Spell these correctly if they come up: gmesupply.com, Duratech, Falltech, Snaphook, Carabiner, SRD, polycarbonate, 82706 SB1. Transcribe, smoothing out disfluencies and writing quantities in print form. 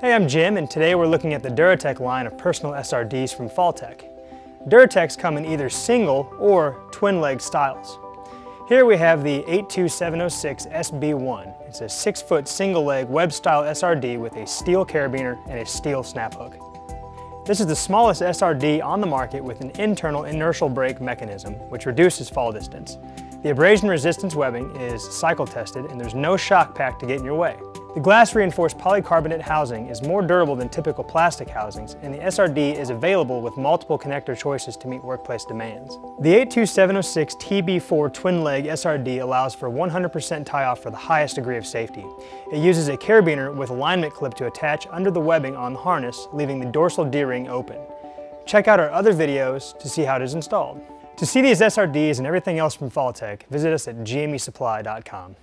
Hey, I'm Jim, and today we're looking at the Duratech line of personal SRDs from Falltech. Duratechs come in either single or twin-leg styles. Here we have the 82706 SB1. It's a 6-foot single-leg web-style SRD with a steel carabiner and a steel snap hook. This is the smallest SRD on the market with an internal inertial brake mechanism, which reduces fall distance. The abrasion-resistance webbing is cycle-tested, and there's no shock pack to get in your way. The glass-reinforced polycarbonate housing is more durable than typical plastic housings, and the SRD is available with multiple connector choices to meet workplace demands. The 82706 TB4 twin-leg SRD allows for 100% tie-off for the highest degree of safety. It uses a carabiner with alignment clip to attach under the webbing on the harness, leaving the dorsal D-ring open. Check out our other videos to see how it is installed. To see these SRDs and everything else from Falltech, visit us at gmesupply.com.